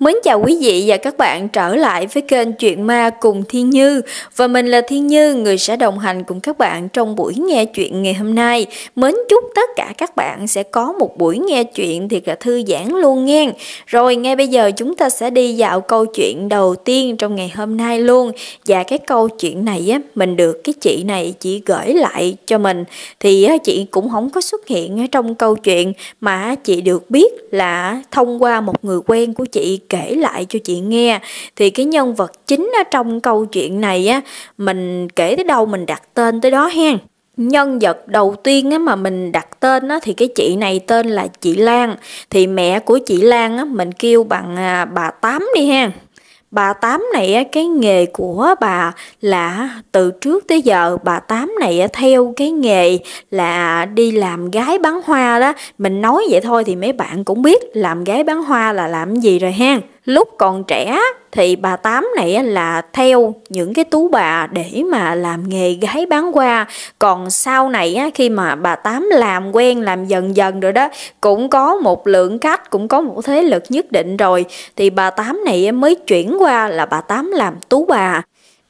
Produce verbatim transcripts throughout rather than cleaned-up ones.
Mến chào quý vị và các bạn trở lại với kênh Chuyện Ma cùng Thiên Như. Và mình là Thiên Như, người sẽ đồng hành cùng các bạn trong buổi nghe chuyện ngày hôm nay. Mến chúc tất cả các bạn sẽ có một buổi nghe chuyện thiệt là thư giãn luôn nghe. Rồi ngay bây giờ chúng ta sẽ đi vào câu chuyện đầu tiên trong ngày hôm nay luôn. Và cái câu chuyện này á, mình được cái chị này chị gửi lại cho mình. Thì chị cũng không có xuất hiện ở trong câu chuyện, mà chị được biết là thông qua một người quen của chị kể lại cho chị nghe. Thì cái nhân vật chính ở trong câu chuyện này á, mình kể tới đâu mình đặt tên tới đó hen. Nhân vật đầu tiên á mà mình đặt tên á, thì cái chị này tên là chị Lan. Thì mẹ của chị Lan á, mình kêu bằng bà Tám đi ha. Bà Tám này, cái nghề của bà là từ trước tới giờ bà Tám này theo cái nghề là đi làm gái bán hoa đó. Mình nói vậy thôi thì mấy bạn cũng biết làm gái bán hoa là làm gì rồi ha. Lúc còn trẻ thì bà Tám này là theo những cái tú bà để mà làm nghề gái bán hoa. Còn sau này khi mà bà Tám làm quen, làm dần dần rồi đó, cũng có một lượng khách, cũng có một thế lực nhất định rồi, thì bà Tám này mới chuyển qua là bà Tám làm tú bà.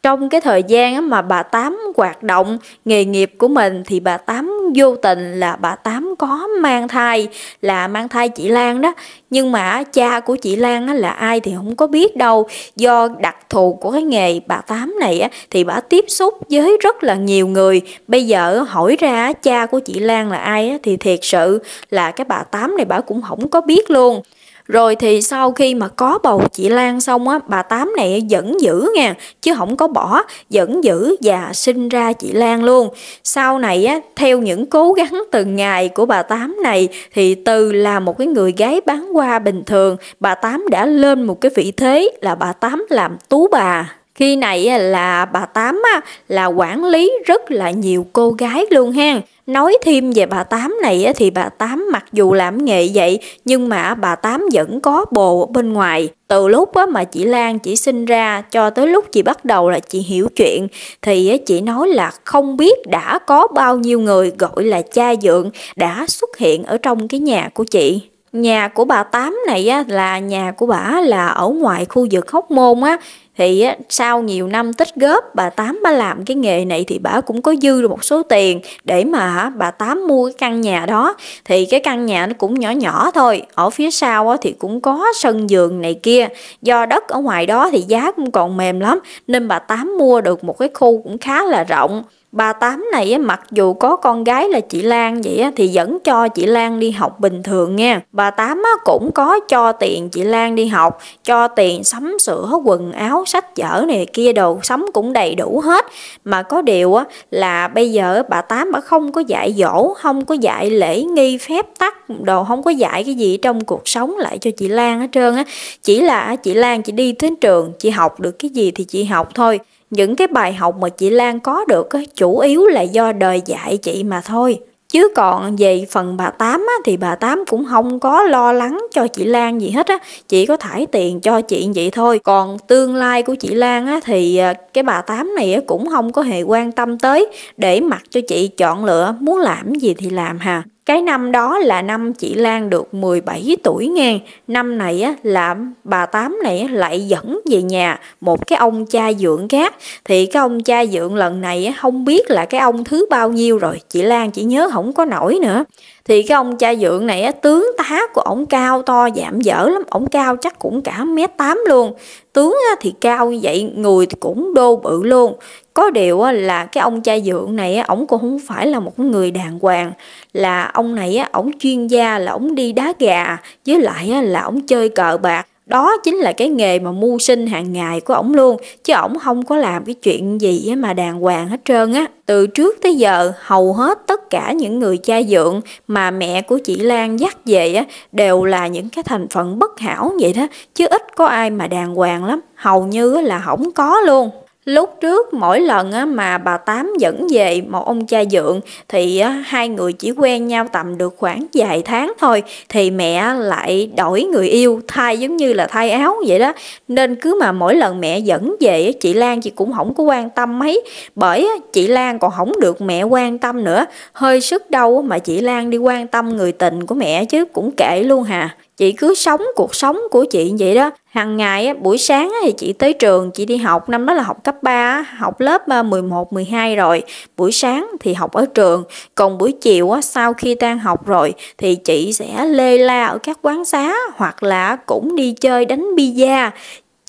Trong cái thời gian mà bà Tám hoạt động nghề nghiệp của mình thì bà Tám vô tình là bà Tám có mang thai, là mang thai chị Lan đó. Nhưng mà cha của chị Lan là ai thì không có biết đâu. Do đặc thù của cái nghề bà Tám này thì bà tiếp xúc với rất là nhiều người. Bây giờ hỏi ra cha của chị Lan là ai thì thiệt sự là cái bà Tám này bà cũng không có biết luôn. Rồi thì sau khi mà có bầu chị Lan xong á, bà Tám này vẫn giữ nha, chứ không có bỏ, vẫn giữ và sinh ra chị Lan luôn. Sau này á, theo những cố gắng từng ngày của bà Tám này thì từ là một cái người gái bán hoa bình thường, bà Tám đã lên một cái vị thế là bà Tám làm tú bà. Khi này là bà Tám là quản lý rất là nhiều cô gái luôn ha. Nói thêm về bà Tám này thì bà Tám mặc dù làm nghề vậy nhưng mà bà Tám vẫn có bồ ở bên ngoài. Từ lúc mà chị Lan chị sinh ra cho tới lúc chị bắt đầu là chị hiểu chuyện thì chị nói là không biết đã có bao nhiêu người gọi là cha dượng đã xuất hiện ở trong cái nhà của chị. Nhà của bà Tám này á, là nhà của bà là ở ngoài khu vực Hóc Môn á. Thì sau nhiều năm tích góp, bà Tám bà làm cái nghề này thì bà cũng có dư được một số tiền để mà bà Tám mua cái căn nhà đó. Thì cái căn nhà nó cũng nhỏ nhỏ thôi, ở phía sau thì cũng có sân vườn này kia. Do đất ở ngoài đó thì giá cũng còn mềm lắm nên bà Tám mua được một cái khu cũng khá là rộng. Bà Tám này mặc dù có con gái là chị Lan vậy thì vẫn cho chị Lan đi học bình thường nha. Bà Tám cũng có cho tiền chị Lan đi học, cho tiền sắm sửa quần áo, sách vở này kia, đồ sắm cũng đầy đủ hết. Mà có điều là bây giờ bà Tám bà không có dạy dỗ, không có dạy lễ nghi phép tắc đồ, không có dạy cái gì trong cuộc sống lại cho chị Lan hết trơn á. Chỉ là chị Lan chị đi đến trường, chị học được cái gì thì chị học thôi. Những cái bài học mà chị Lan có được chủ yếu là do đời dạy chị mà thôi. Chứ còn về phần bà Tám á, thì bà Tám cũng không có lo lắng cho chị Lan gì hết á. Chỉ có thải tiền cho chị vậy thôi. Còn tương lai của chị Lan á, thì cái bà Tám này cũng không có hề quan tâm tới, để mặc cho chị chọn lựa muốn làm gì thì làm hà. Cái năm đó là năm chị Lan được mười bảy tuổi nghe. Năm này á, là bà Tám này lại dẫn về nhà một cái ông cha dượng khác. Thì cái ông cha dượng lần này không biết là cái ông thứ bao nhiêu rồi, chị Lan chỉ nhớ không có nổi nữa. Thì cái ông cha dượng này tướng tá của ổng cao to dạm dở lắm. Ổng cao chắc cũng cả mét tám luôn. Tướng thì cao như vậy, người thì cũng đô bự luôn. Có điều là cái ông cha dượng này ổng cũng không phải là một người đàng hoàng. Là ông này ổng chuyên gia là ổng đi đá gà, với lại là ổng chơi cờ bạc. Đó chính là cái nghề mà mưu sinh hàng ngày của ổng luôn, chứ ổng không có làm cái chuyện gì mà đàng hoàng hết trơn á. Từ trước tới giờ hầu hết tất cả những người cha dượng mà mẹ của chị Lan dắt về á, đều là những cái thành phần bất hảo vậy đó, chứ ít có ai mà đàng hoàng lắm, hầu như là không có luôn. Lúc trước mỗi lần mà bà Tám dẫn về một ông cha dượng thì hai người chỉ quen nhau tầm được khoảng vài tháng thôi, thì mẹ lại đổi người yêu, thay giống như là thay áo vậy đó. Nên cứ mà mỗi lần mẹ dẫn về chị Lan chị cũng không có quan tâm mấy, bởi chị Lan còn không được mẹ quan tâm nữa. Hơi sức đâu mà chị Lan đi quan tâm người tình của mẹ chứ, cũng kệ luôn hà. Chị cứ sống cuộc sống của chị vậy đó. Hằng ngày buổi sáng thì chị tới trường, chị đi học, năm đó là học cấp ba, học lớp mười một, mười hai rồi. Buổi sáng thì học ở trường, còn buổi chiều sau khi tan học rồi thì chị sẽ lê la ở các quán xá hoặc là cũng đi chơi đánh pizza.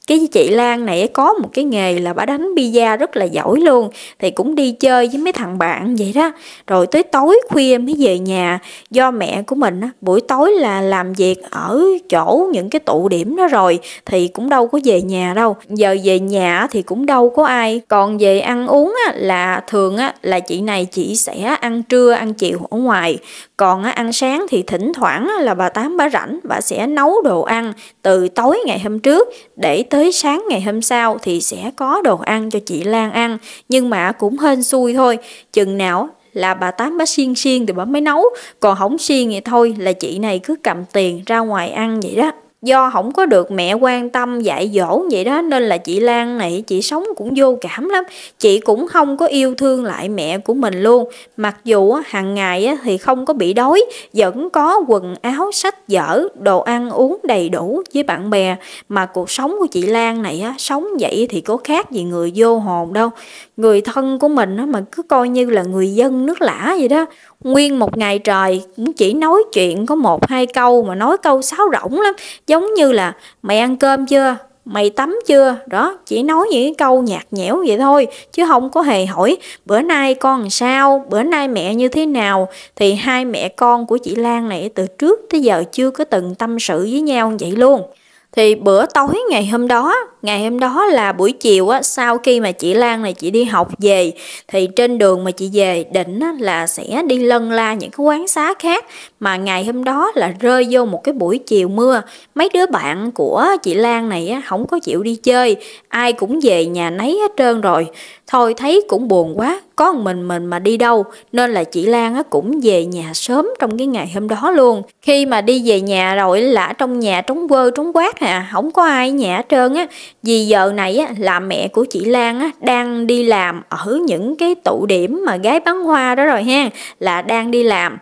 Cái chị Lan này có một cái nghề là bả đánh pizza rất là giỏi luôn. Thì cũng đi chơi với mấy thằng bạn vậy đó. Rồi tới tối khuya mới về nhà. Do mẹ của mình buổi tối là làm việc ở chỗ những cái tụ điểm đó rồi, thì cũng đâu có về nhà đâu. Giờ về nhà thì cũng đâu có ai. Còn về ăn uống là thường là chị này chị sẽ ăn trưa, ăn chiều ở ngoài. Còn ăn sáng thì thỉnh thoảng là bà Tám bả rảnh, bà sẽ nấu đồ ăn từ tối ngày hôm trước để tới sáng ngày hôm sau thì sẽ có đồ ăn cho chị Lan ăn. Nhưng mà cũng hên xui thôi, chừng nào là bà Tám bả xiên xiên thì bà mới nấu, còn không xiên vậy thôi là chị này cứ cầm tiền ra ngoài ăn vậy đó. Do không có được mẹ quan tâm dạy dỗ vậy đó, nên là chị Lan này chị sống cũng vô cảm lắm. Chị cũng không có yêu thương lại mẹ của mình luôn. Mặc dù hàng ngày thì không có bị đói, vẫn có quần áo, sách vở, đồ ăn uống đầy đủ với bạn bè. Mà cuộc sống của chị Lan này sống vậy thì có khác gì người vô hồn đâu. Người thân của mình mà cứ coi như là người dân nước lã vậy đó. Nguyên một ngày trời cũng chỉ nói chuyện có một hai câu mà nói câu sáo rỗng lắm. Giống như là mày ăn cơm chưa, mày tắm chưa. Đó, chỉ nói những cái câu nhạt nhẽo vậy thôi, chứ không có hề hỏi bữa nay con làm sao, bữa nay mẹ như thế nào. Thì hai mẹ con của chị Lan này từ trước tới giờ chưa có từng tâm sự với nhau vậy luôn. Thì bữa tối ngày hôm đó, ngày hôm đó là buổi chiều á, sau khi mà chị Lan này chị đi học về, thì trên đường mà chị về định á, là sẽ đi lân la những cái quán xá khác. Mà ngày hôm đó là rơi vô một cái buổi chiều mưa. Mấy đứa bạn của chị Lan này á, không có chịu đi chơi, ai cũng về nhà nấy hết trơn rồi. Thôi thấy cũng buồn quá, có mình mình mà đi đâu, nên là chị Lan á, cũng về nhà sớm trong cái ngày hôm đó luôn. Khi mà đi về nhà rồi là trong nhà trống quơ trống quát à, không có ai ở nhà hết trơn á. Vì giờ này á, là mẹ của chị Lan á, đang đi làm ở những cái tụ điểm mà gái bán hoa đó rồi ha, là đang đi làm.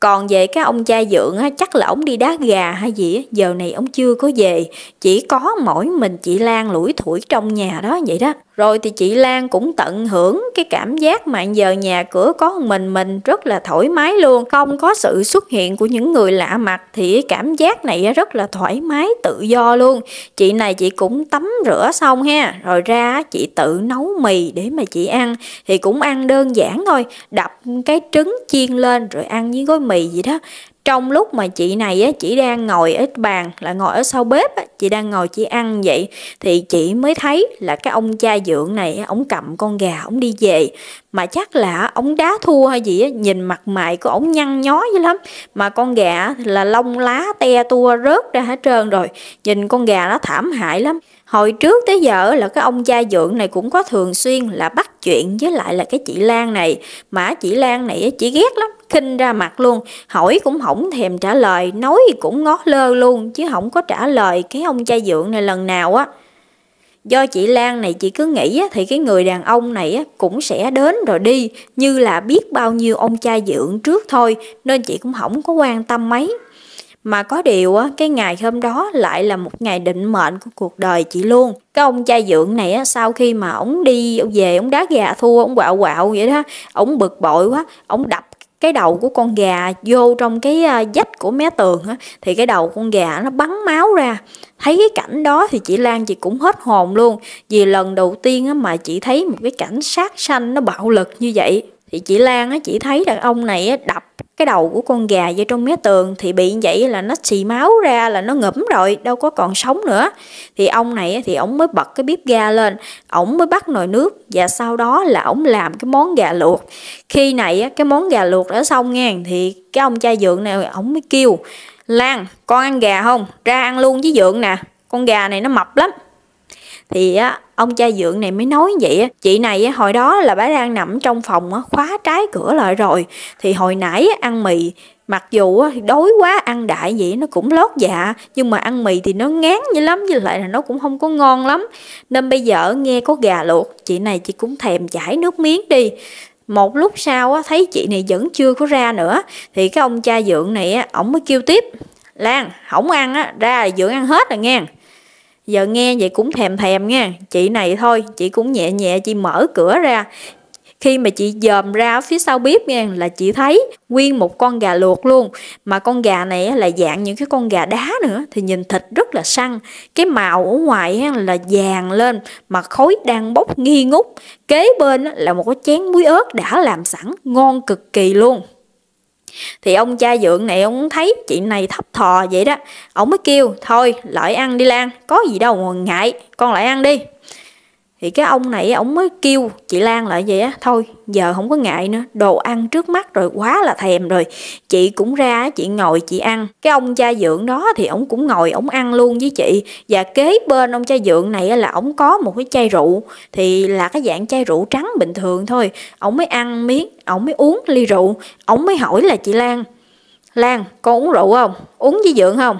Còn về cái ông cha dượng á, chắc là ổng đi đá gà hay gì á, giờ này ổng chưa có về. Chỉ có mỗi mình chị Lan lủi thủi trong nhà đó vậy đó. Rồi thì chị Lan cũng tận hưởng cái cảm giác mà giờ nhà cửa có mình mình rất là thoải mái luôn. Không có sự xuất hiện của những người lạ mặt thì cảm giác này rất là thoải mái, tự do luôn. Chị này chị cũng tắm rửa xong ha, rồi ra chị tự nấu mì để mà chị ăn. Thì cũng ăn đơn giản thôi, đập cái trứng chiên lên rồi ăn với gói mì vậy đó. Trong lúc mà chị này chỉ đang ngồi ở bàn, là ngồi ở sau bếp, chị đang ngồi chị ăn vậy, thì chị mới thấy là cái ông cha dượng này ổng cầm con gà ổng đi về. Mà chắc là ổng đá thua hay gì á, nhìn mặt mày của ổng nhăn nhó dữ lắm. Mà con gà là lông lá te tua rớt ra hết trơn rồi, nhìn con gà nó thảm hại lắm. Hồi trước tới giờ là cái ông cha dượng này cũng có thường xuyên là bắt chuyện với lại là cái chị Lan này. Mà chị Lan này chỉ ghét lắm, khinh ra mặt luôn, hỏi cũng không thèm trả lời, nói cũng ngót lơ luôn, chứ không có trả lời cái ông cha dượng này lần nào á. Do chị Lan này chị cứ nghĩ thì cái người đàn ông này cũng sẽ đến rồi đi, như là biết bao nhiêu ông cha dượng trước thôi, nên chị cũng không có quan tâm mấy. Mà có điều cái ngày hôm đó lại là một ngày định mệnh của cuộc đời chị luôn. Cái ông cha dượng này sau khi mà ổng đi về, ổng đá gà thua, ổng quạo quạo vậy đó, ổng bực bội quá, ổng đập cái đầu của con gà vô trong cái vách của mé tường á, thì cái đầu con gà nó bắn máu ra. Thấy cái cảnh đó thì chị Lan chị cũng hết hồn luôn, vì lần đầu tiên á mà chị thấy một cái cảnh sát sanh nó bạo lực như vậy. Thì chị Lan á chị thấy đàn ông này á đập cái đầu của con gà vô trong mé tường thì bị vậy là nó xì máu ra, là nó ngủm rồi, đâu có còn sống nữa. Thì ông này thì ổng mới bật cái bếp ga lên, ổng mới bắt nồi nước và sau đó là ổng làm cái món gà luộc. Khi này cái món gà luộc đã xong nghe, thì cái ông cha dượng này ổng mới kêu: Lan, con ăn gà không? Ra ăn luôn với dượng nè, con gà này nó mập lắm. Thì á, ông cha dượng này mới nói vậy á. Chị này á, hồi đó là bả đang nằm trong phòng á, khóa trái cửa lại rồi. Thì hồi nãy á, ăn mì, mặc dù á, đói quá ăn đại vậy nó cũng lót dạ, nhưng mà ăn mì thì nó ngán dữ lắm, với lại là nó cũng không có ngon lắm. Nên bây giờ nghe có gà luộc, chị này chị cũng thèm chảy nước miếng đi. Một lúc sau á, thấy chị này vẫn chưa có ra nữa, thì cái ông cha dượng này á, ổng mới kêu tiếp: Lan, không ăn á, ra là dưỡng ăn hết rồi nghe. Giờ nghe vậy cũng thèm thèm nha. Chị này thôi, chị cũng nhẹ nhẹ, chị mở cửa ra. Khi mà chị dòm ra phía sau bếp nha, là chị thấy nguyên một con gà luộc luôn. Mà con gà này là dạng những cái con gà đá nữa, thì nhìn thịt rất là săn. Cái màu ở ngoài là vàng lên, mà khói đang bốc nghi ngút. Kế bên là một cái chén muối ớt đã làm sẵn, ngon cực kỳ luôn. Thì ông cha dượng này ông thấy chị này thấp thò vậy đó, ông mới kêu thôi lại ăn đi Lan, có gì đâu mà ngại, con lại ăn đi. Thì cái ông này ông mới kêu chị Lan lại vậy á, thôi giờ không có ngại nữa, đồ ăn trước mắt rồi, quá là thèm rồi, chị cũng ra chị ngồi chị ăn. Cái ông cha dượng đó thì ông cũng ngồi ông ăn luôn với chị. Và kế bên ông cha dượng này là ông có một cái chai rượu, thì là cái dạng chai rượu trắng bình thường thôi. Ông mới ăn miếng, ông mới uống ly rượu, ông mới hỏi là chị Lan, Lan con uống rượu không, uống với dượng không?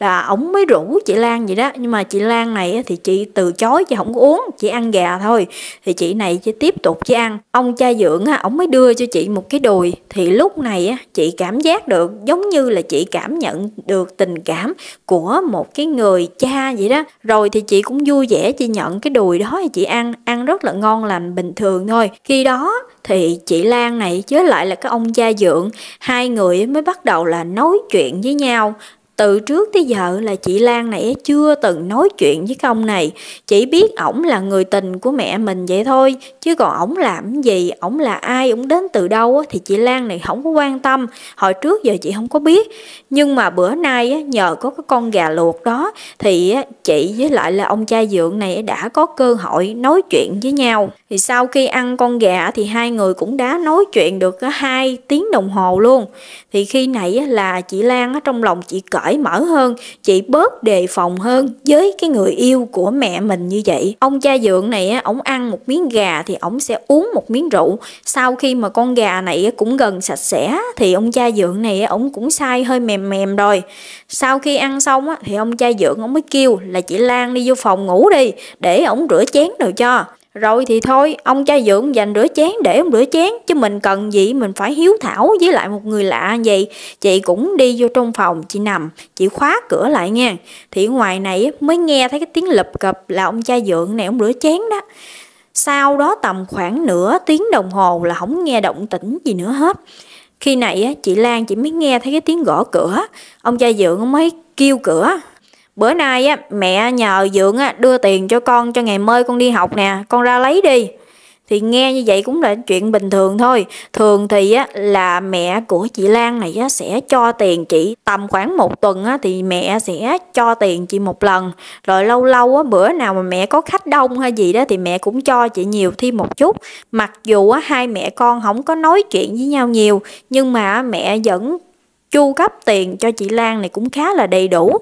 Là ổng mới rủ chị Lan vậy đó. Nhưng mà chị Lan này thì chị từ chối, chị không có uống, chị ăn gà thôi. Thì chị này chị tiếp tục chị ăn. Ông cha dượng ổng mới đưa cho chị một cái đùi. Thì lúc này chị cảm giác được, giống như là chị cảm nhận được tình cảm của một cái người cha vậy đó. Rồi thì chị cũng vui vẻ, chị nhận cái đùi đó thì chị ăn. Ăn rất là ngon lành bình thường thôi. Khi đó thì chị Lan này với lại là cái ông cha dượng, hai người mới bắt đầu là nói chuyện với nhau. Từ trước tới giờ là chị Lan này chưa từng nói chuyện với cái ông này. Chỉ biết ổng là người tình của mẹ mình vậy thôi. Chứ còn ổng làm gì, ổng là ai, ổng đến từ đâu thì chị Lan này không có quan tâm. Hồi trước giờ chị không có biết. Nhưng mà bữa nay nhờ có cái con gà luộc đó, thì chị với lại là ông cha dượng này đã có cơ hội nói chuyện với nhau. Thì sau khi ăn con gà thì hai người cũng đã nói chuyện được hai tiếng đồng hồ luôn. Thì khi này là chị Lan trong lòng chị cởi mở hơn, chị bớt đề phòng hơn với cái người yêu của mẹ mình như vậy. Ông cha dượng này ổng ăn một miếng gà thì ổng sẽ uống một miếng rượu. Sau khi mà con gà này cũng gần sạch sẽ thì ông cha dượng này ổng cũng sai hơi mềm mềm rồi. Sau khi ăn xong thì ông cha dượng ổng mới kêu là chị Lan đi vô phòng ngủ đi, để ổng rửa chén đồ cho. Rồi thì thôi, ông cha dượng dành rửa chén để ông rửa chén, chứ mình cần gì mình phải hiếu thảo với lại một người lạ vậy. Chị cũng đi vô trong phòng, chị nằm, chị khóa cửa lại nha. Thì ngoài này mới nghe thấy cái tiếng lụp cụp là ông cha dượng này ông rửa chén đó. Sau đó tầm khoảng nửa tiếng đồng hồ là không nghe động tĩnh gì nữa hết. Khi này chị Lan chị mới nghe thấy cái tiếng gõ cửa. Ông cha dượng mới kêu cửa. Bữa nay á, mẹ nhờ dượng á, đưa tiền cho con cho ngày mai con đi học nè, con ra lấy đi. Thì nghe như vậy cũng là chuyện bình thường thôi. Thường thì á, là mẹ của chị Lan này á, sẽ cho tiền chị tầm khoảng một tuần á, thì mẹ sẽ cho tiền chị một lần. Rồi lâu lâu á, bữa nào mà mẹ có khách đông hay gì đó thì mẹ cũng cho chị nhiều thêm một chút. Mặc dù á, hai mẹ con không có nói chuyện với nhau nhiều, nhưng mà mẹ vẫn chu cấp tiền cho chị Lan này cũng khá là đầy đủ.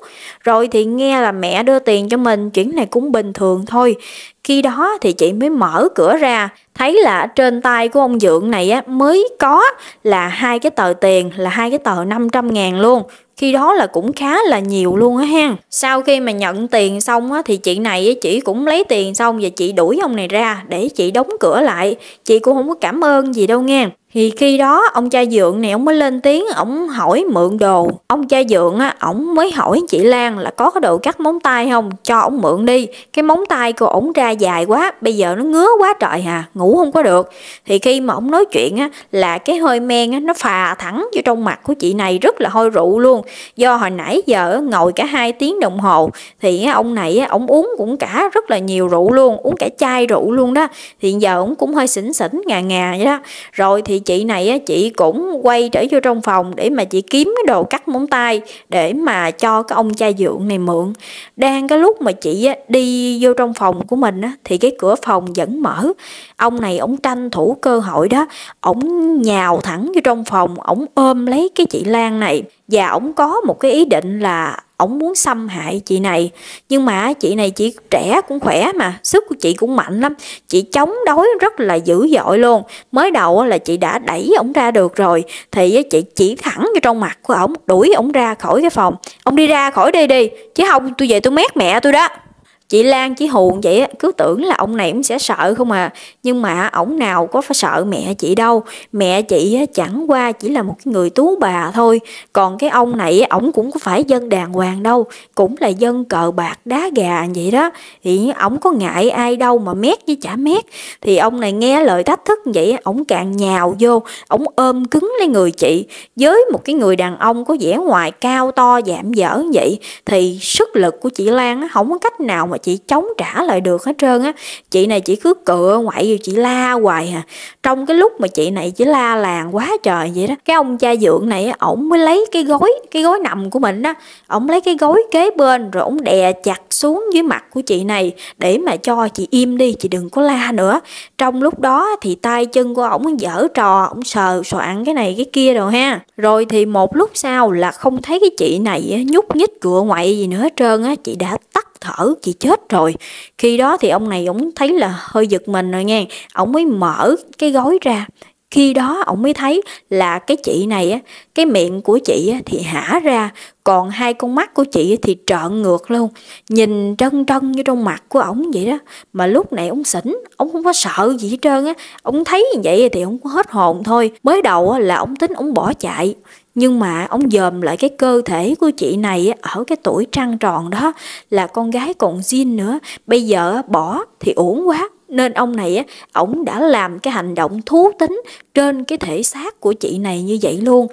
Rồi thì nghe là mẹ đưa tiền cho mình, chuyện này cũng bình thường thôi. Khi đó thì chị mới mở cửa ra, thấy là trên tay của ông dượng này á, mới có là hai cái tờ tiền, là hai cái tờ năm trăm ngàn luôn. Khi đó là cũng khá là nhiều luôn á ha. Sau khi mà nhận tiền xong á, thì chị này chị cũng lấy tiền xong và chị đuổi ông này ra để chị đóng cửa lại. Chị cũng không có cảm ơn gì đâu nghe. Thì khi đó ông cha dượng này ông mới lên tiếng, ông hỏi mượn đồ. Ông cha dượng á, ông mới hỏi chị Lan là có cái đồ cắt móng tay không, cho ông mượn đi. Cái móng tay của ổng ra dài quá, bây giờ nó ngứa quá trời hà, ngủ không có được. Thì khi mà ông nói chuyện á, là cái hơi men á, nó phà thẳng vô trong mặt của chị này, rất là hôi rượu luôn. Do hồi nãy giờ ngồi cả hai tiếng đồng hồ thì ông này ông uống cũng cả rất là nhiều rượu luôn, uống cả chai rượu luôn đó. Thì giờ ông cũng hơi xỉn xỉn ngà ngà vậy đó. Rồi thì chị này chị cũng quay trở vô trong phòng để mà chị kiếm cái đồ cắt móng tay để mà cho cái ông cha dượng này mượn. Đang cái lúc mà chị đi vô trong phòng của mình thì cái cửa phòng vẫn mở. Ông này ông tranh thủ cơ hội đó, ông nhào thẳng vô trong phòng, ông ôm lấy cái chị Lan này. Và ổng có một cái ý định là ổng muốn xâm hại chị này. Nhưng mà chị này chị trẻ cũng khỏe mà, sức của chị cũng mạnh lắm. Chị chống đối rất là dữ dội luôn. Mới đầu là chị đã đẩy ổng ra được rồi, thì chị chỉ thẳng vô trong mặt của ổng, đuổi ổng ra khỏi cái phòng. Ông đi ra khỏi đây đi, chứ không tôi về tôi mét mẹ tôi đó. Chị Lan chỉ hùn vậy, cứ tưởng là ông này cũng sẽ sợ không à. Nhưng mà ổng nào có phải sợ mẹ chị đâu. Mẹ chị chẳng qua chỉ là một người tú bà thôi. Còn cái ông này ổng cũng có phải dân đàng hoàng đâu, cũng là dân cờ bạc đá gà vậy đó. Thì ổng có ngại ai đâu mà mét với chả mét. Thì ông này nghe lời thách thức vậy, ổng càng nhào vô, ổng ôm cứng lấy người chị. Với một cái người đàn ông có vẻ ngoài cao to dạm dở vậy thì sức lực của chị Lan không có cách nào mà chị chống trả lại được hết trơn á. Chị này chỉ cứ cựa ngoại rồi chị la hoài à. Trong cái lúc mà chị này chỉ la làng quá trời vậy đó, cái ông cha dượng này ổng mới lấy cái gối, cái gối nằm của mình á, ổng lấy cái gối kế bên rồi ổng đè chặt xuống dưới mặt của chị này để mà cho chị im đi, chị đừng có la nữa. Trong lúc đó thì tay chân của ổng giở trò, ổng sờ soạn cái này cái kia rồi ha. Rồi thì một lúc sau là không thấy cái chị này nhúc nhích cựa ngoại gì nữa hết trơn á, chị đã tắt thở, chị chết rồi. Khi đó thì ông này ổng thấy là hơi giật mình rồi nha, ổng mới mở cái gối ra. Khi đó ổng mới thấy là cái chị này á, cái miệng của chị á thì hả ra, còn hai con mắt của chị thì trợn ngược luôn, nhìn trân trân như trong mặt của ổng vậy đó. Mà lúc này ổng xỉn, ổng không có sợ gì hết trơn á. Ổng thấy như vậy thì ổng có hết hồn thôi. Mới đầu là ổng tính ổng bỏ chạy, nhưng mà ông dòm lại cái cơ thể của chị này ở cái tuổi trăng tròn đó, là con gái còn zin nữa, bây giờ bỏ thì uổng quá. Nên ông này, ổng đã làm cái hành động thú tính trên cái thể xác của chị này như vậy luôn.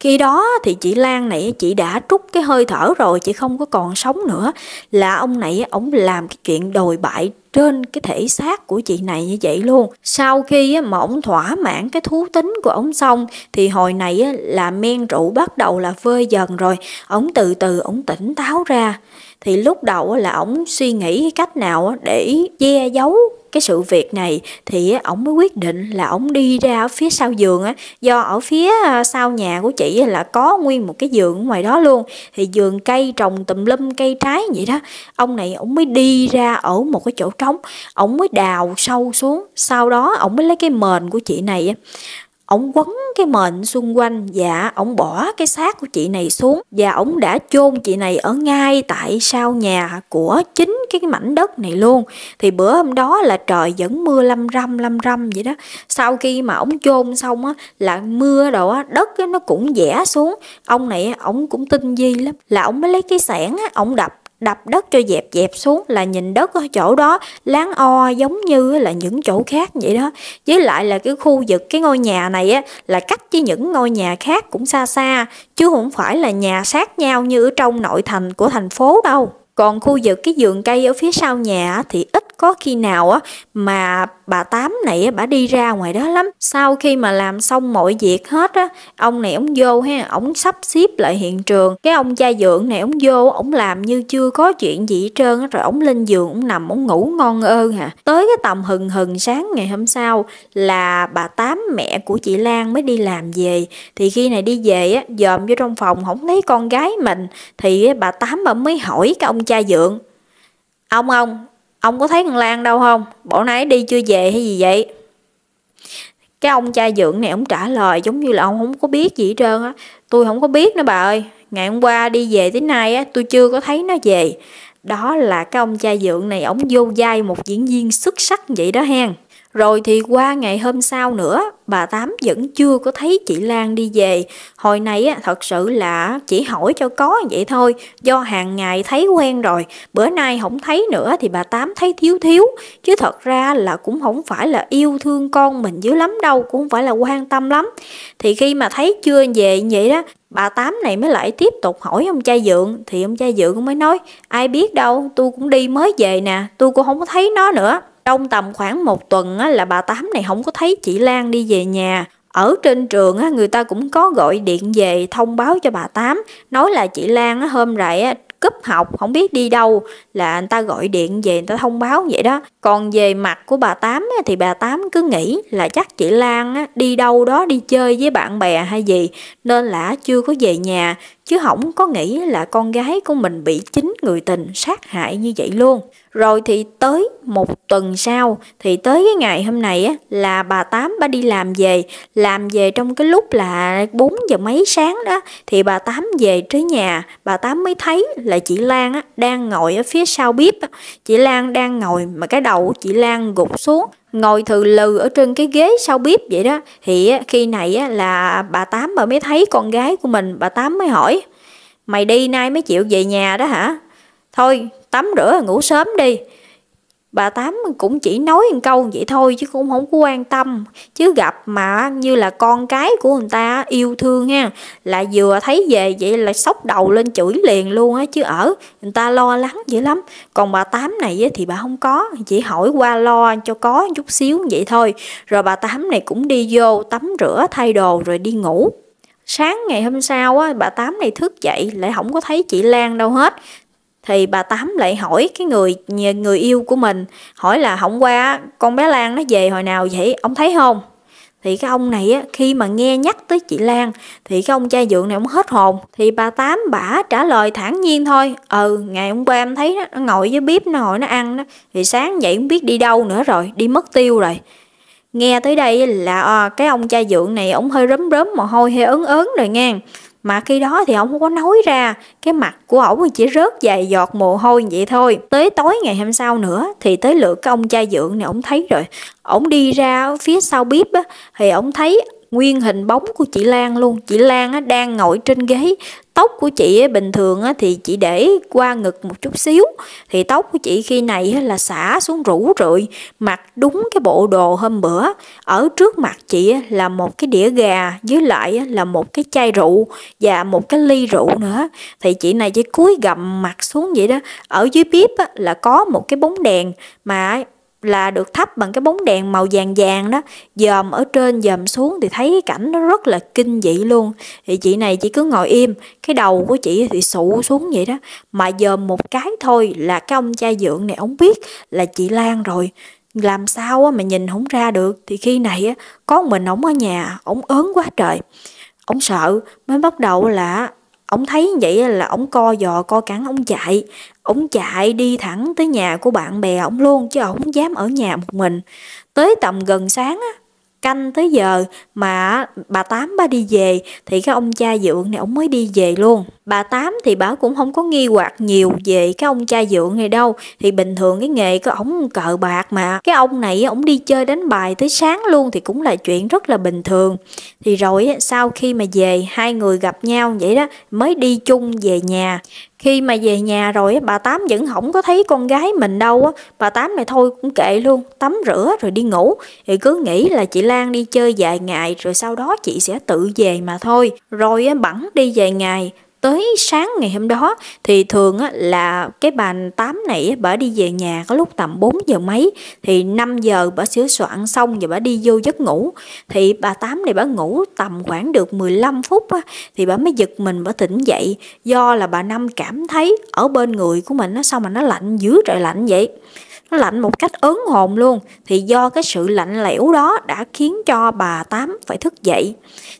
Khi đó thì chị Lan này chị đã trút cái hơi thở rồi, chị không có còn sống nữa. Là ông này ổng làm cái chuyện đồi bại trên cái thể xác của chị này như vậy luôn. Sau khi mà ổng thỏa mãn cái thú tính của ổng xong thì hồi này là men rượu bắt đầu là vơi dần rồi, ổng từ từ ổng tỉnh táo ra. Thì lúc đầu là ổng suy nghĩ cách nào để che giấu cái sự việc này, thì ổng mới quyết định là ổng đi ra phía sau giường á. Do ở phía sau nhà của chị là có nguyên một cái giường ngoài đó luôn, thì giường cây trồng tùm lum cây trái vậy đó. Ông này ổng mới đi ra ở một cái chỗ trống, ổng mới đào sâu xuống. Sau đó ổng mới lấy cái mền của chị này, ổng quấn cái mền xung quanh và ổng bỏ cái xác của chị này xuống, và ổng đã chôn chị này ở ngay tại sau nhà của chính cái mảnh đất này luôn. Thì bữa hôm đó là trời vẫn mưa lâm râm lâm râm vậy đó. Sau khi mà ổng chôn xong á là mưa đồ á, đất á, nó cũng dẻ xuống. Ông này ổng cũng tinh vi lắm, là ổng mới lấy cái xẻng á, ổng đập đập đất cho dẹp dẹp xuống, là nhìn đất ở chỗ đó láng o giống như là những chỗ khác vậy đó. Với lại là cái khu vực cái ngôi nhà này á, là cách với những ngôi nhà khác cũng xa xa, chứ không phải là nhà sát nhau như ở trong nội thành của thành phố đâu. Còn khu vực cái vườn cây ở phía sau nhà thì ít có khi nào á mà bà Tám này bà đi ra ngoài đó lắm. Sau khi mà làm xong mọi việc hết á, ông này ổng vô ha, ổng sắp xếp lại hiện trường. Cái ông cha dượng này ổng vô, ổng làm như chưa có chuyện gì hết trơn á, rồi ổng lên giường ổng nằm ổng ngủ ngon ơn hả. Tới cái tầm hừng hừng sáng ngày hôm sau là bà Tám mẹ của chị Lan mới đi làm về. Thì khi này đi về á, dòm vô trong phòng không thấy con gái mình, thì bà Tám bà mới hỏi cái ông cha dượng: Ông ông Ông có thấy con Lan đâu không? Bộ nãy đi chưa về hay gì vậy? Cái ông cha dượng này ông trả lời giống như là ông không có biết gì hết trơn á. Tôi không có biết nữa bà ơi, ngày hôm qua đi về tới nay á, tôi chưa có thấy nó về. Đó là cái ông cha dượng này ông vô vai một diễn viên xuất sắc vậy đó hen. Rồi thì qua ngày hôm sau nữa, bà Tám vẫn chưa có thấy chị Lan đi về. Hồi này á, thật sự là chỉ hỏi cho có vậy thôi, do hàng ngày thấy quen rồi. Bữa nay không thấy nữa thì bà Tám thấy thiếu thiếu, chứ thật ra là cũng không phải là yêu thương con mình dữ lắm đâu, cũng không phải là quan tâm lắm. Thì khi mà thấy chưa về vậy đó, bà Tám này mới lại tiếp tục hỏi ông cha dượng. Thì ông cha dượng mới nói: Ai biết đâu, tôi cũng đi mới về nè, tôi cũng không có thấy nó nữa. Trong tầm khoảng một tuần á, là bà Tám này không có thấy chị Lan đi về nhà. Ở trên trường á, người ta cũng có gọi điện về thông báo cho bà Tám, nói là chị Lan á, hôm rày á, cúp học không biết đi đâu, là người ta gọi điện về người ta thông báo vậy đó. Còn về mặt của bà Tám á, thì bà Tám cứ nghĩ là chắc chị Lan á, đi đâu đó đi chơi với bạn bè hay gì, nên là chưa có về nhà. chứ hổng có nghĩ là con gái của mình bị chính người tình sát hại như vậy luôn. Rồi thì tới một tuần sau, thì tới cái ngày hôm này á, là bà Tám bà đi làm về, làm về trong cái lúc là bốn giờ mấy sáng đó, thì bà Tám về tới nhà, bà Tám mới thấy là chị Lan á, đang ngồi ở phía sau bếp á. Chị Lan đang ngồi mà cái đầu chị Lan gục xuống, ngồi thừ lừ ở trên cái ghế sau bếp vậy đó. Thì khi này là bà Tám bà mới thấy con gái của mình, bà Tám mới hỏi: "Mày đi nay mới chịu về nhà đó hả? Thôi tắm rửa ngủ sớm đi." Bà Tám cũng chỉ nói một câu vậy thôi chứ cũng không có quan tâm. Chứ gặp mà như là con cái của người ta yêu thương ha, là vừa thấy về vậy là sốc đầu lên chửi liền luôn á. Chứ ở người ta lo lắng dữ lắm. Còn bà Tám này thì bà không có, chỉ hỏi qua lo cho có chút xíu vậy thôi. Rồi bà Tám này cũng đi vô tắm rửa thay đồ rồi đi ngủ. Sáng ngày hôm sau á, bà Tám này thức dậy lại không có thấy chị Lan đâu hết. Thì bà Tám lại hỏi cái người người yêu của mình, hỏi là hôm qua con bé Lan nó về hồi nào vậy, ông thấy không? Thì cái ông này á, khi mà nghe nhắc tới chị Lan thì cái ông cha dượng này ông hết hồn. Thì bà Tám bả trả lời thản nhiên thôi: "Ừ, ngày hôm qua em thấy đó, nó ngồi với bếp, nó ngồi nó ăn đó. Thì sáng dậy không biết đi đâu nữa rồi, đi mất tiêu rồi." Nghe tới đây là à, cái ông cha dượng này ông hơi rấm rớm mồ hôi, hơi ớn ớn rồi nghe. Mà khi đó thì ổng không có nói ra, cái mặt của ổng chỉ rớt vài giọt mồ hôi vậy thôi. Tới tối ngày hôm sau nữa thì tới lượt cái ông cha dượng này ổng thấy rồi. Ổng đi ra phía sau bếp á, thì ổng thấy nguyên hình bóng của chị Lan luôn. Chị Lan á, đang ngồi trên ghế. Tóc của chị á, bình thường á, thì chị để qua ngực một chút xíu. Thì tóc của chị khi này á, là xả xuống rủ rượi. Mặc đúng cái bộ đồ hôm bữa. Ở trước mặt chị á, là một cái đĩa gà, với lại á, là một cái chai rượu và một cái ly rượu nữa. Thì chị này chỉ cúi gằm mặt xuống vậy đó. Ở dưới bếp á, là có một cái bóng đèn mà là được thắp bằng cái bóng đèn màu vàng vàng đó, dòm ở trên dòm xuống thì thấy cái cảnh nó rất là kinh dị luôn. Thì chị này chỉ cứ ngồi im, cái đầu của chị thì sụ xuống vậy đó. Mà dòm một cái thôi là cái ông cha dượng này ông biết là chị Lan rồi. Làm sao mà nhìn không ra được. Thì khi này có mình ổng ở nhà, ổng ớn quá trời, ổng sợ. Mới bắt đầu là ổng thấy vậy là ổng co giò co cẳng ổng chạy. Ổng chạy đi thẳng tới nhà của bạn bè ổng luôn, chứ ổng dám ở nhà một mình. Tới tầm gần sáng á, canh tới giờ mà bà Tám bà đi về thì cái ông cha dượng này ổng mới đi về luôn. Bà Tám thì bà cũng không có nghi hoặc nhiều về cái ông cha dượng này đâu. Thì bình thường cái nghề của ổng cờ bạc mà. Cái ông này ổng đi chơi đánh bài tới sáng luôn thì cũng là chuyện rất là bình thường. Thì rồi sau khi mà về hai người gặp nhau vậy đó mới đi chung về nhà. Khi mà về nhà rồi bà Tám vẫn không có thấy con gái mình đâu. Bà Tám này thôi cũng kệ luôn, tắm rửa rồi đi ngủ. Thì cứ nghĩ là chị Lan đi chơi vài ngày rồi sau đó chị sẽ tự về mà thôi. Rồi bẵng đi vài ngày. Tới sáng ngày hôm đó thì thường là cái bà Tám này bà đi về nhà có lúc tầm bốn giờ mấy. Thì năm giờ bà sửa soạn xong và bà đi vô giấc ngủ. Thì bà Tám này bà ngủ tầm khoảng được mười lăm phút á, thì bà mới giật mình bà tỉnh dậy. Do là bà Năm cảm thấy ở bên người của mình nó sao mà nó lạnh dữ trời lạnh vậy. Nó lạnh một cách ớn hồn luôn. Thì do cái sự lạnh lẽo đó đã khiến cho bà Tám phải thức dậy.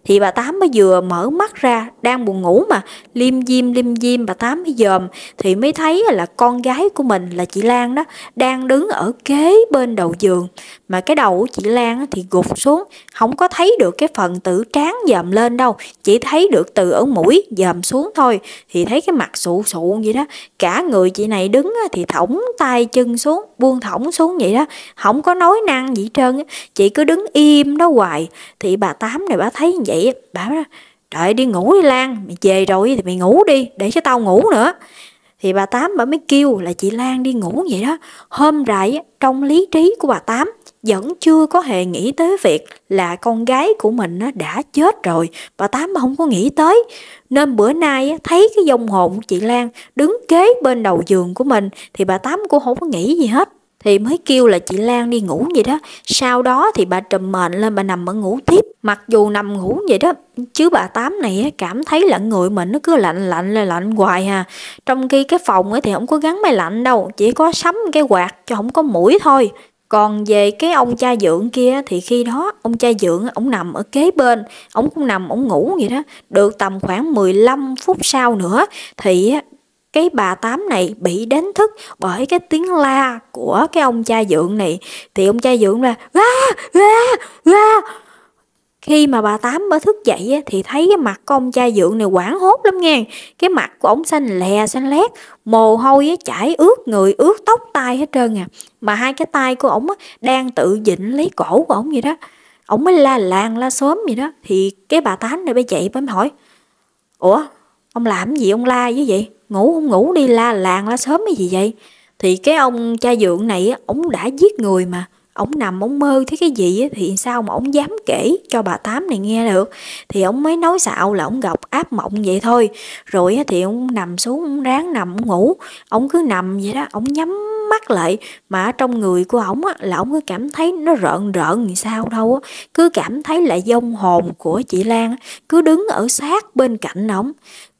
Thì bà Tám mới vừa mở mắt ra, đang buồn ngủ mà lim dim lim dim bà Tám mới dòm thì mới thấy là con gái của mình là chị Lan đó đang đứng ở kế bên đầu giường. Mà cái đầu của chị Lan thì gục xuống, không có thấy được cái phần từ trán dòm lên đâu, chỉ thấy được từ ở mũi dòm xuống thôi. Thì thấy cái mặt sụ sụ vậy đó. Cả người chị này đứng thì thõng tay chân xuống, buông thõng xuống vậy đó, không có nói năng gì trơn. Chị cứ đứng im đó hoài. Thì bà Tám này bà thấy vậy, bà nói: "Trời, đi ngủ đi Lan, mày về rồi thì mày ngủ đi, để cho tao ngủ nữa." Thì bà Tám bà mới kêu là chị Lan đi ngủ vậy đó. Hôm rày trong lý trí của bà Tám vẫn chưa có hề nghĩ tới việc là con gái của mình nó đã chết rồi. Bà Tám bà không có nghĩ tới. Nên bữa nay thấy cái vong hồn của chị Lan đứng kế bên đầu giường của mình thì bà Tám cũng không có nghĩ gì hết. Thì mới kêu là chị Lan đi ngủ vậy đó. Sau đó thì bà trùm mền lên bà nằm ở ngủ tiếp. Mặc dù nằm ngủ vậy đó chứ bà Tám này cảm thấy là người mình nó cứ lạnh lạnh là lạnh hoài ha. Trong khi cái phòng thì không có gắn máy lạnh đâu, chỉ có sắm cái quạt cho không có mũi thôi. Còn về cái ông cha dượng kia thì khi đó ông cha dượng ổng nằm ở kế bên, ổng cũng nằm ổng ngủ vậy đó. Được tầm khoảng mười lăm phút sau nữa thì cái bà Tám này bị đánh thức bởi cái tiếng la của cái ông cha dượng này. Thì ông cha dượng là la la la. Khi mà bà Tám mới thức dậy thì thấy cái mặt của ông cha dượng này hoảng hốt lắm nghe. Cái mặt của ổng xanh lè xanh lét, mồ hôi chảy ướt người, ướt tóc tai hết trơn à. Mà hai cái tay của ổng đang tự vịn lấy cổ của ổng vậy đó. Ổng mới la làng la xóm vậy đó. Thì cái bà Tám này mới chạy mới hỏi: "Ủa, ông làm gì ông la với vậy? Ngủ không ngủ đi la làng la xóm cái gì vậy?" Thì cái ông cha dượng này ổng đã giết người mà. Ông nằm ông mơ thấy cái gì thì sao mà ông dám kể cho bà Tám này nghe được. Thì ông mới nói xạo là ông gặp ác mộng vậy thôi. Rồi thì ông nằm xuống, ông ráng nằm ông ngủ. Ông cứ nằm vậy đó, ông nhắm mắt lại. Mà trong người của ông là ông cứ cảm thấy nó rợn rợn thì sao đâu. Cứ cảm thấy là vong hồn của chị Lan cứ đứng ở sát bên cạnh ông.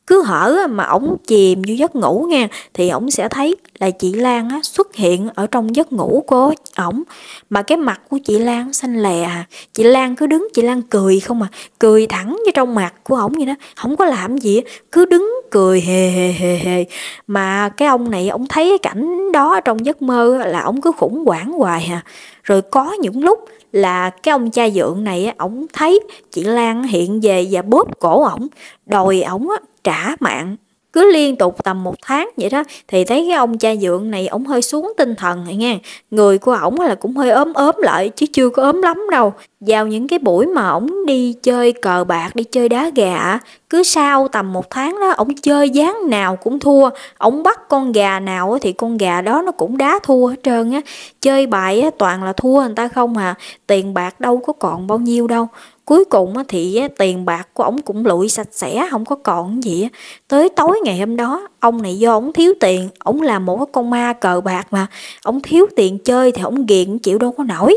Cứ hở mà ổng chìm vô giấc ngủ nha, thì ổng sẽ thấy là chị Lan á, xuất hiện ở trong giấc ngủ của ổng. Mà cái mặt của chị Lan xanh lè à. Chị Lan cứ đứng, chị Lan cười không à. Cười thẳng vô trong mặt của ổng vậy đó. Không có làm gì, cứ đứng cười hề hề hề hề. Mà cái ông này, ổng thấy cái cảnh đó trong giấc mơ là ổng cứ khủng hoảng hoài à. Rồi có những lúc là cái ông cha dượng này, ổng thấy chị Lan hiện về và bóp cổ ổng, đòi ổng trả mạng. Cứ liên tục tầm một tháng vậy đó thì thấy cái ông cha dượng này ổng hơi xuống tinh thần này nha. Người của ổng là cũng hơi ốm ốm lại chứ chưa có ốm lắm đâu. Vào những cái buổi mà ổng đi chơi cờ bạc, đi chơi đá gà, cứ sau tầm một tháng đó ổng chơi ván nào cũng thua. Ổng bắt con gà nào thì con gà đó nó cũng đá thua hết trơn á. Chơi bài toàn là thua người ta không à. Tiền bạc đâu có còn bao nhiêu đâu. Cuối cùng thì tiền bạc của ổng cũng lụi sạch sẽ, không có còn gì. Tới tối ngày hôm đó, ông này do ổng thiếu tiền, ổng là một cái con ma cờ bạc mà. Ổng thiếu tiền chơi thì ổng ghiền chịu đâu có nổi.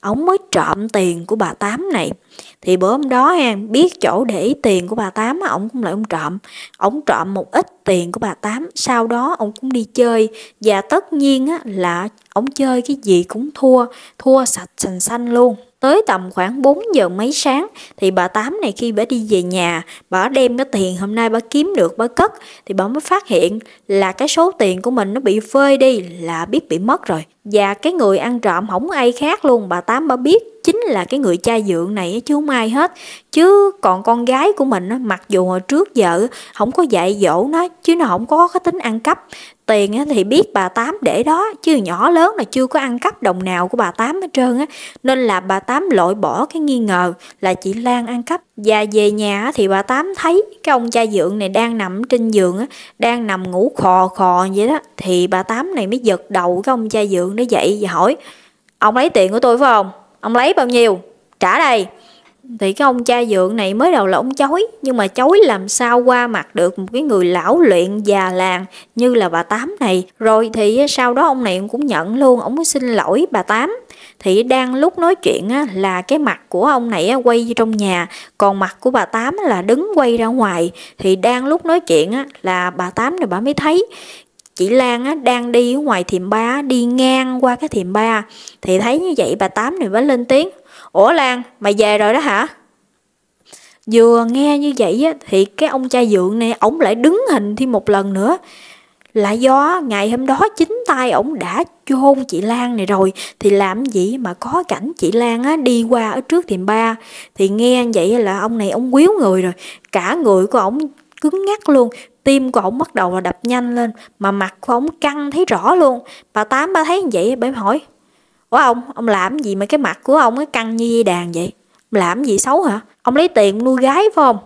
Ổng mới trộm tiền của bà Tám này. Thì bữa hôm đó biết chỗ để tiền của bà Tám, ổng cũng lại ổng trộm. Ổng trộm một ít tiền của bà Tám, sau đó ổng cũng đi chơi. Và tất nhiên là ổng chơi cái gì cũng thua, thua sạch sành xanh luôn. Tới tầm khoảng bốn giờ mấy sáng thì bà Tám này khi bà đi về nhà, bà đem cái tiền hôm nay bà kiếm được bà cất, thì bà mới phát hiện là cái số tiền của mình nó bị phơi đi, là biết bị mất rồi. Và cái người ăn trộm không ai khác luôn, bà Tám bà biết chính là cái người cha dượng này chứ không ai hết. Chứ còn con gái của mình mặc dù hồi trước vợ không có dạy dỗ nó, chứ nó không có cái tính ăn cắp. Tiền thì biết bà Tám để đó, chứ nhỏ lớn là chưa có ăn cắp đồng nào của bà Tám hết trơn á. Nên là bà Tám loại bỏ cái nghi ngờ là chị Lan ăn cắp. Và về nhà thì bà Tám thấy cái ông cha dượng này đang nằm trên giường á, đang nằm ngủ khò khò vậy đó. Thì bà Tám này mới giật đầu cái ông cha dượng nó dậy và hỏi: "Ông lấy tiền của tôi phải không? Ông lấy bao nhiêu? Trả đây." Thì cái ông cha dượng này mới đầu là ông chối, nhưng mà chối làm sao qua mặt được một cái người lão luyện già làng như là bà Tám này. Rồi thì sau đó ông này cũng nhận luôn, ông mới xin lỗi bà Tám. Thì đang lúc nói chuyện á, là cái mặt của ông này á, quay vô trong nhà, còn mặt của bà Tám là đứng quay ra ngoài. Thì đang lúc nói chuyện á, là bà Tám này bà mới thấy chị Lan á, đang đi ở ngoài thềm ba, đi ngang qua cái thềm ba. Thì thấy như vậy bà Tám này mới lên tiếng: "Ủa Lan, mày về rồi đó hả?" Vừa nghe như vậy á, thì cái ông cha dượng này ổng lại đứng hình thêm một lần nữa. Là do ngày hôm đó chính tay ổng đã chôn chị Lan này rồi, thì làm gì mà có cảnh chị Lan á, đi qua ở trước thềm ba. Thì nghe như vậy là ông này ổng quýu người rồi. Cả người của ổng cứng ngắc luôn, tim của ổng bắt đầu là đập nhanh lên, mà mặt của ổng căng thấy rõ luôn. Bà Tám bà thấy như vậy bà hỏi: "Ủa ông, ông làm gì mà cái mặt của ông ấy căng như dây đàn vậy? Ông làm gì xấu hả? Ông lấy tiền nuôi gái phải không?"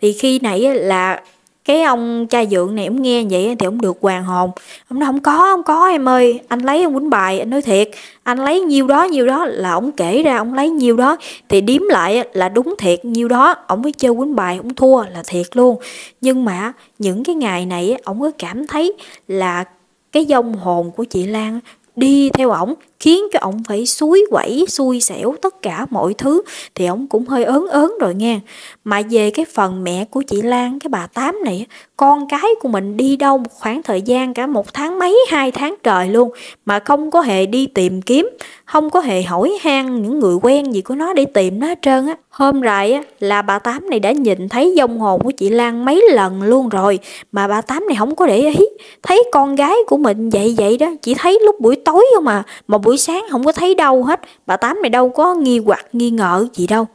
Thì khi nãy là cái ông cha dượng này ông nghe vậy thì ông được hoàn hồn. Ông nói: "Không có, không có em ơi, anh lấy ông quýnh bài, anh nói thiệt, anh lấy nhiêu đó, nhiêu đó." Là ông kể ra ông lấy nhiêu đó, thì điếm lại là đúng thiệt nhiêu đó. Ông mới chơi quýnh bài, ông thua là thiệt luôn. Nhưng mà những cái ngày này ông cứ cảm thấy là cái vong hồn của chị Lan đi theo ổng, khiến cho ổng phải suối quẩy, xui xẻo tất cả mọi thứ. Thì ổng cũng hơi ớn ớn rồi nha. Mà về cái phần mẹ của chị Lan, cái bà Tám này, con cái của mình đi đâu một khoảng thời gian cả một tháng mấy, hai tháng trời luôn mà không có hề đi tìm kiếm, không có hề hỏi han những người quen gì của nó để tìm nó hết trơn á. Hôm rày á là bà Tám này đã nhìn thấy vong hồn của chị Lan mấy lần luôn rồi mà bà Tám này không có để ý. Thấy con gái của mình vậy vậy đó, chỉ thấy lúc buổi tối không à, mà buổi sáng không có thấy đâu hết. Bà Tám này đâu có nghi hoặc nghi ngờ gì đâu.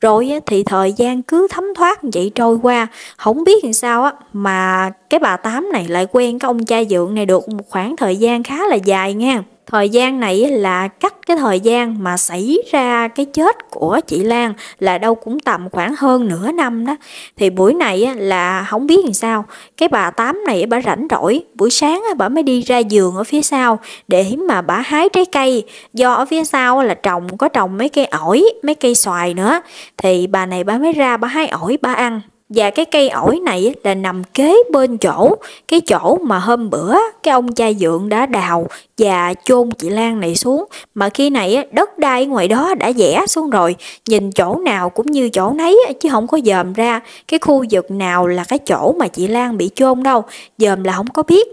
Rồi thì thời gian cứ thấm thoát vậy trôi qua, không biết làm sao á mà cái bà Tám này lại quen cái ông cha dượng này được một khoảng thời gian khá là dài nha. Thời gian này là cắt cái thời gian mà xảy ra cái chết của chị Lan là đâu cũng tầm khoảng hơn nửa năm đó. Thì buổi này là không biết làm sao, cái bà Tám này bà rảnh rỗi, buổi sáng bà mới đi ra vườn ở phía sau để mà bà hái trái cây. Do ở phía sau là trồng, có trồng mấy cây ổi, mấy cây xoài nữa. Thì bà này bà mới ra bà hái ổi bà ăn. Và cái cây ổi này là nằm kế bên chỗ, cái chỗ mà hôm bữa cái ông cha dượng đã đào và chôn chị Lan này xuống. Mà khi này đất đai ngoài đó đã vẽ xuống rồi, nhìn chỗ nào cũng như chỗ nấy chứ không có dòm ra cái khu vực nào là cái chỗ mà chị Lan bị chôn đâu, dòm là không có biết.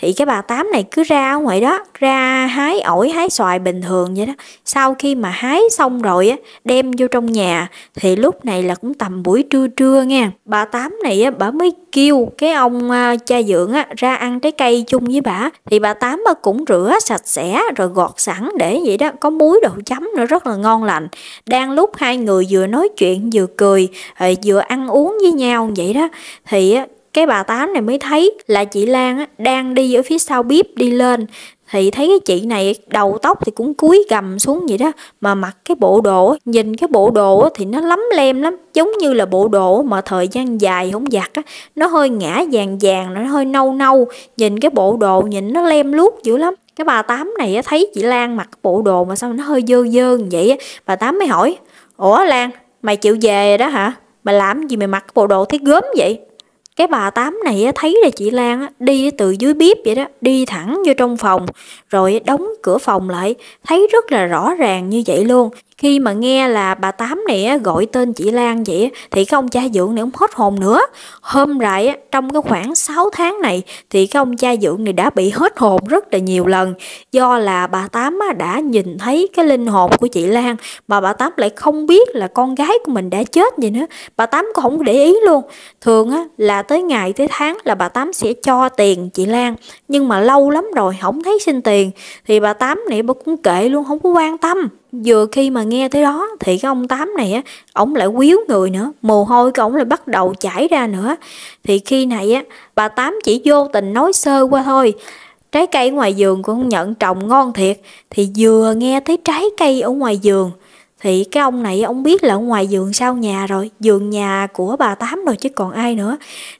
Thì cái bà Tám này cứ ra ngoài đó, ra hái ổi, hái xoài bình thường vậy đó. Sau khi mà hái xong rồi á, đem vô trong nhà, thì lúc này là cũng tầm buổi trưa trưa nha. Bà Tám này á, bà mới kêu cái ông cha dượng á, ra ăn trái cây chung với bà. Thì bà Tám bà cũng rửa sạch sẽ rồi gọt sẵn để vậy đó, có muối đậu chấm nữa rất là ngon lành. Đang lúc hai người vừa nói chuyện vừa cười, vừa ăn uống với nhau vậy đó, thì á, cái bà Tám này mới thấy là chị Lan á, đang đi ở phía sau bếp đi lên. Thì thấy cái chị này đầu tóc thì cũng cúi gằm xuống vậy đó, mà mặc cái bộ đồ, nhìn cái bộ đồ thì nó lấm lem lắm, giống như là bộ đồ mà thời gian dài không giặt á, nó hơi ngã vàng vàng, nó hơi nâu nâu, nhìn cái bộ đồ nhìn nó lem luốc dữ lắm. Cái bà Tám này thấy chị Lan mặc bộ đồ mà sao nó hơi dơ dơ như vậy, bà Tám mới hỏi: "Ủa Lan, mày chịu về rồi đó hả? Mày làm gì mày mặc bộ đồ thấy gớm vậy?" Cái bà Tám này thấy là chị Lan đi từ dưới bếp vậy đó, đi thẳng vô trong phòng, rồi đóng cửa phòng lại, thấy rất là rõ ràng như vậy luôn. Khi mà nghe là bà Tám này gọi tên chị Lan vậy thì cái ông cha dượng này cũng hết hồn nữa. Hôm rày trong cái khoảng sáu tháng này thì cái ông cha dượng này đã bị hết hồn rất là nhiều lần. Do là bà Tám đã nhìn thấy cái linh hồn của chị Lan mà bà Tám lại không biết là con gái của mình đã chết vậy nữa. Bà Tám cũng không để ý luôn. Thường là tới ngày tới tháng là bà Tám sẽ cho tiền chị Lan, nhưng mà lâu lắm rồi không thấy xin tiền thì bà Tám này bà cũng kệ luôn, không có quan tâm. Vừa khi mà nghe tới đó thì cái ông Tám này á, ổng lại quýu người nữa, mồ hôi của ổng lại bắt đầu chảy ra nữa. Thì khi này á, bà Tám chỉ vô tình nói sơ qua thôi: "Trái cây ngoài vườn của ông Nhận trồng ngon thiệt." Thì vừa nghe tới trái cây ở ngoài vườn thì cái ông này ông biết là ở ngoài vườn sau nhà rồi, vườn nhà của bà Tám rồi chứ còn ai nữa.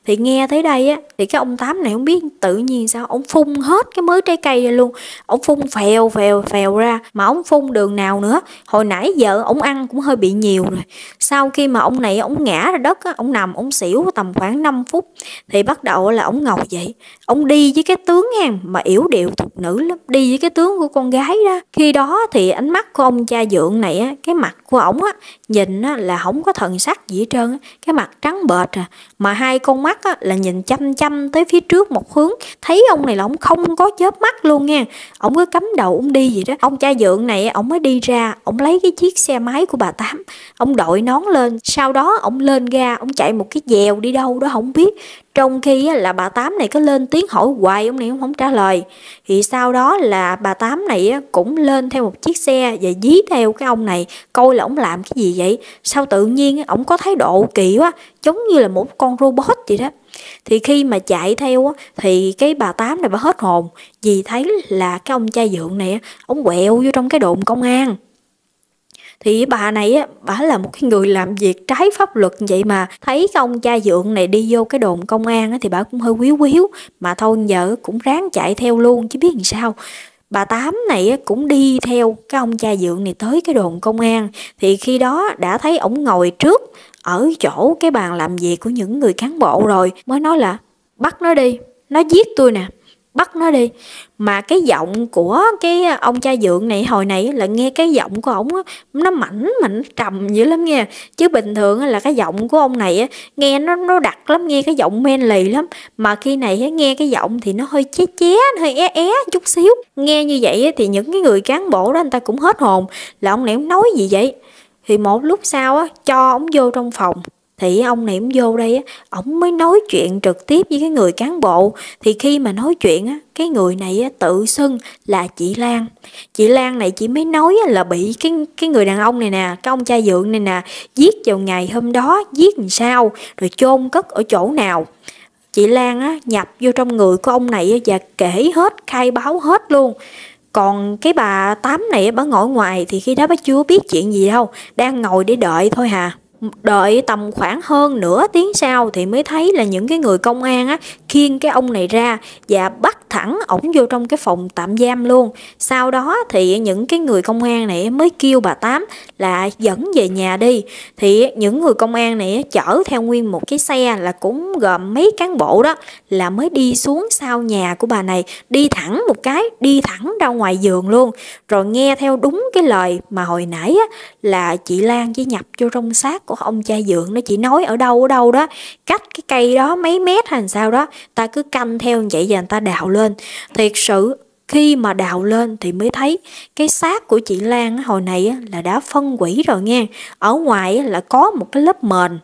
Thì nghe tới đây á, thì cái ông Tám này không biết tự nhiên sao ông phun hết cái mớ trái cây ra luôn. Ông phun phèo phèo phèo ra, mà ông phun đường nào nữa. Hồi nãy giờ ông ăn cũng hơi bị nhiều rồi. Sau khi mà ông này ông ngã ra đất á, ông nằm ông xỉu tầm khoảng năm phút thì bắt đầu là ông ngồi dậy. Ông đi với cái tướng hàng mà yểu điệu thục nữ lắm, đi với cái tướng của con gái đó. Khi đó thì ánh mắt của ông cha dượng này á, cái mặt của ổng á, nhìn á, là không có thần sắc gì hết trơn á. Cái mặt trắng bệch à, mà hai con mắt á, là nhìn chăm chăm tới phía trước một hướng. Thấy ông này là ổng không có chớp mắt luôn nha. Ổng cứ cắm đầu ổng đi vậy đó. Ông cha dượng này ổng mới đi ra, ổng lấy cái chiếc xe máy của bà Tám, ổng đội nón lên, sau đó ổng lên ga, ổng chạy một cái dèo đi đâu đó không biết. Trong khi là bà Tám này có lên tiếng hỏi hoài, ông này cũng không trả lời. Thì sau đó là bà Tám này cũng lên theo một chiếc xe và dí theo cái ông này, coi là ông làm cái gì vậy. Sao tự nhiên ông có thái độ kỳ quá, giống như là một con robot vậy đó. Thì khi mà chạy theo thì cái bà Tám này bà hết hồn, vì thấy là cái ông cha dượng này ông quẹo vô trong cái đồn công an. Thì bà này, bà là một cái người làm việc trái pháp luật vậy mà. Thấy cái ông cha dượng này đi vô cái đồn công an thì bà cũng hơi quýu quýu. Mà thôi giờ cũng ráng chạy theo luôn chứ biết làm sao. Bà Tám này cũng đi theo cái ông cha dượng này tới cái đồn công an. Thì khi đó đã thấy ổng ngồi trước ở chỗ cái bàn làm việc của những người cán bộ rồi. Mới nói là: "Bắt nó đi, nó giết tôi nè, bắt nó đi. Mà cái giọng của cái ông cha dượng này hồi nãy là nghe cái giọng của ổng nó mảnh mà nó trầm dữ lắm nghe. Chứ bình thường là cái giọng của ông này nghe nó nó đặc lắm, nghe cái giọng men lì lắm. Mà khi này nghe cái giọng thì nó hơi ché ché, hơi é é chút xíu. Nghe như vậy thì những cái người cán bộ đó anh ta cũng hết hồn, là ông này ông nói gì vậy. Thì một lúc sau cho ổng vô trong phòng. Thì ông này cũng vô đây, ổng mới nói chuyện trực tiếp với cái người cán bộ. Thì khi mà nói chuyện, cái người này tự xưng là chị Lan. Chị Lan này chị mới nói là bị cái cái người đàn ông này nè, cái ông cha dượng này nè, giết vào ngày hôm đó, giết làm sao, rồi chôn cất ở chỗ nào. Chị Lan nhập vô trong người của ông này và kể hết, khai báo hết luôn. Còn cái bà Tám này, bà ngồi ngoài thì khi đó bà chưa biết chuyện gì đâu, đang ngồi để đợi thôi hà. Đợi tầm khoảng hơn nửa tiếng sau thì mới thấy là những cái người công an á khiêng cái ông này ra và bắt thẳng ổng vô trong cái phòng tạm giam luôn. Sau đó thì những cái người công an này mới kêu bà Tám là dẫn về nhà đi. Thì những người công an này chở theo nguyên một cái xe là cũng gồm mấy cán bộ đó, là mới đi xuống sau nhà của bà này, đi thẳng một cái, đi thẳng ra ngoài giường luôn. Rồi nghe theo đúng cái lời mà hồi nãy á, là chị Lan chỉ nhập vô trong xác của ông cha dượng nó, chỉ nói ở đâu ở đâu đó, cách cái cây đó mấy mét hay sao đó, ta cứ canh theo vậy và người ta đào lên. Thiệt sự khi mà đào lên thì mới thấy cái xác của chị Lan hồi này là đã phân hủy rồi nghe. Ở ngoài là có một cái lớp mền.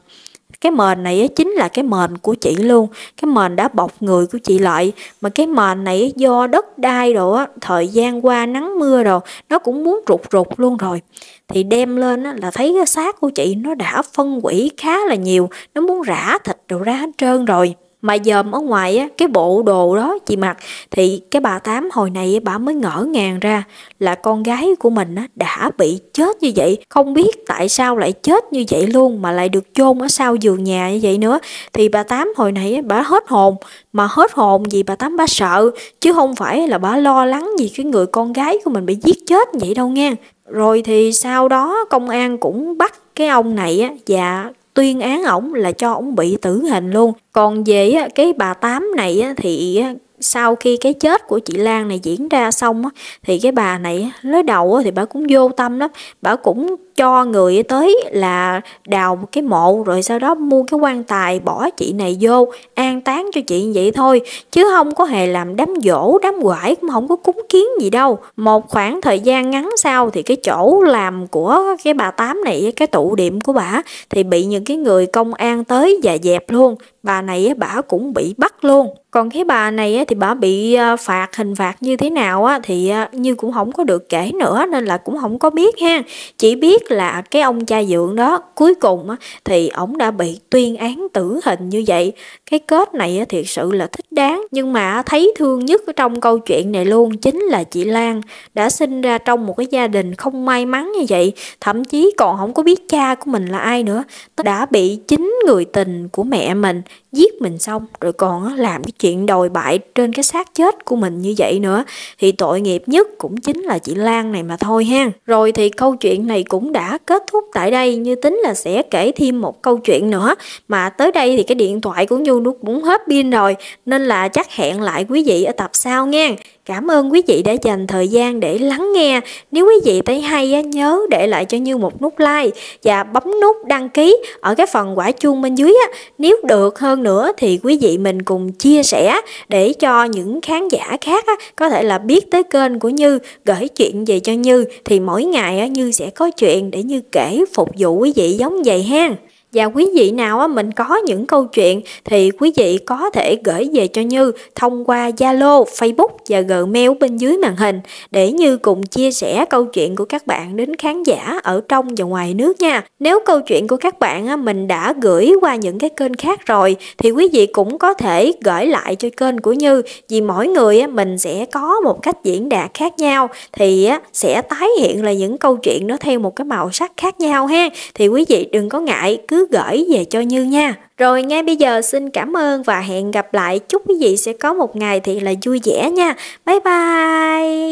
Cái mền này chính là cái mền của chị luôn. Cái mền đã bọc người của chị lại. Mà cái mền này do đất đai đồ á, thời gian qua nắng mưa rồi, nó cũng muốn rụt rụt luôn rồi. Thì đem lên là thấy cái xác của chị nó đã phân hủy khá là nhiều, nó muốn rã thịt đồ ra hết trơn rồi. Mà dòm ở ngoài á, cái bộ đồ đó chị mặc, thì cái bà Tám hồi này bà mới ngỡ ngàng ra là con gái của mình á, đã bị chết như vậy. Không biết tại sao lại chết như vậy luôn, mà lại được chôn ở sau giường nhà như vậy nữa. Thì bà Tám hồi này bà hết hồn. Mà hết hồn gì bà Tám bà sợ, chứ không phải là bà lo lắng gì cái người con gái của mình bị giết chết vậy đâu nghe. Rồi thì sau đó công an cũng bắt cái ông này á, và tuyên án ổng là cho ổng bị tử hình luôn. Còn về cái bà Tám này thì sau khi cái chết của chị Lan này diễn ra xong thì cái bà này lối đầu thì bà cũng vô tâm lắm. Bà cũng cho người tới là đào một cái mộ, rồi sau đó mua cái quan tài bỏ chị này vô, an táng cho chị vậy thôi, chứ không có hề làm đám dỗ, đám quải, cũng không có cúng kiến gì đâu. Một khoảng thời gian ngắn sau thì cái chỗ làm của cái bà Tám này, cái tụ điểm của bà, thì bị những cái người công an tới và dẹp luôn. Bà này bà cũng bị bắt luôn. Còn cái bà này thì bà bị phạt, hình phạt như thế nào thì Như cũng không có được kể nữa, nên là cũng không có biết ha. Chỉ biết là cái ông cha dượng đó cuối cùng thì ổng đã bị tuyên án tử hình như vậy. Cái kết này thiệt sự là thích đáng. Nhưng mà thấy thương nhất trong câu chuyện này luôn chính là chị Lan, đã sinh ra trong một cái gia đình không may mắn như vậy, thậm chí còn không có biết cha của mình là ai nữa, đã bị chính người tình của mẹ mình giết mình xong, rồi còn làm cái chuyện đồi bại trên cái xác chết của mình như vậy nữa. Thì tội nghiệp nhất cũng chính là chị Lan này mà thôi ha. Rồi thì câu chuyện này cũng đã kết thúc tại đây. Như tính là sẽ kể thêm một câu chuyện nữa, mà tới đây thì cái điện thoại của Như nó cũng hết pin rồi, nên là chắc hẹn lại quý vị ở tập sau nha. Cảm ơn quý vị đã dành thời gian để lắng nghe. Nếu quý vị thấy hay nhớ để lại cho Như một nút like và bấm nút đăng ký ở cái phần quả chuông bên dưới. Nếu được hơn nữa thì quý vị mình cùng chia sẻ để cho những khán giả khác có thể là biết tới kênh của Như, gửi chuyện về cho Như. Thì mỗi ngày Như sẽ có chuyện để Như kể phục vụ quý vị giống vậy ha. Và quý vị nào mình có những câu chuyện thì quý vị có thể gửi về cho Như thông qua Zalo, Facebook và Gmail bên dưới màn hình, để Như cùng chia sẻ câu chuyện của các bạn đến khán giả ở trong và ngoài nước nha. Nếu câu chuyện của các bạn mình đã gửi qua những cái kênh khác rồi thì quý vị cũng có thể gửi lại cho kênh của Như, vì mỗi người mình sẽ có một cách diễn đạt khác nhau thì sẽ tái hiện là những câu chuyện nó theo một cái màu sắc khác nhau ha. Thì quý vị đừng có ngại, cứ gửi về cho Như nha. Rồi ngay bây giờ xin cảm ơn và hẹn gặp lại. Chúc quý vị sẽ có một ngày thì là vui vẻ nha. Bye bye.